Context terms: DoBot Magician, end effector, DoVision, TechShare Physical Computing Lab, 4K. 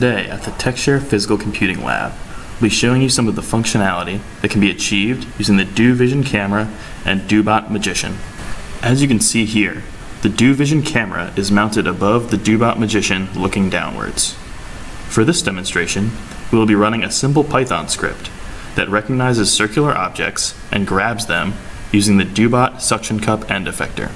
Today at the TechShare Physical Computing Lab, we'll be showing you some of the functionality that can be achieved using the DoVision camera and DoBot Magician. As you can see here, the DoVision camera is mounted above the DoBot Magician looking downwards. For this demonstration, we will be running a simple Python script that recognizes circular objects and grabs them using the DoBot suction cup end effector.